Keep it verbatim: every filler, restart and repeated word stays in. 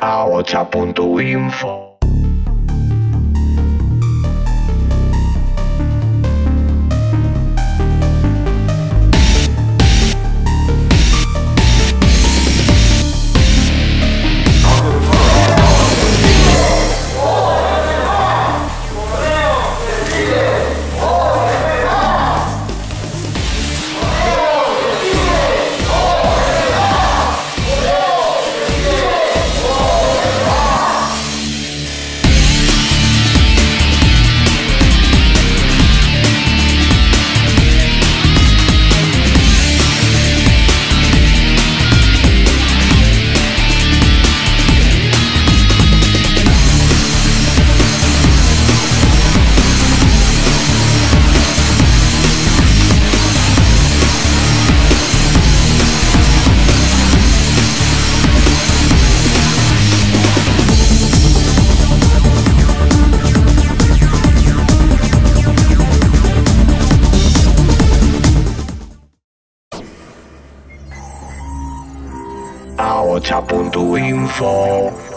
ahotsa punto info. ahotsa punto info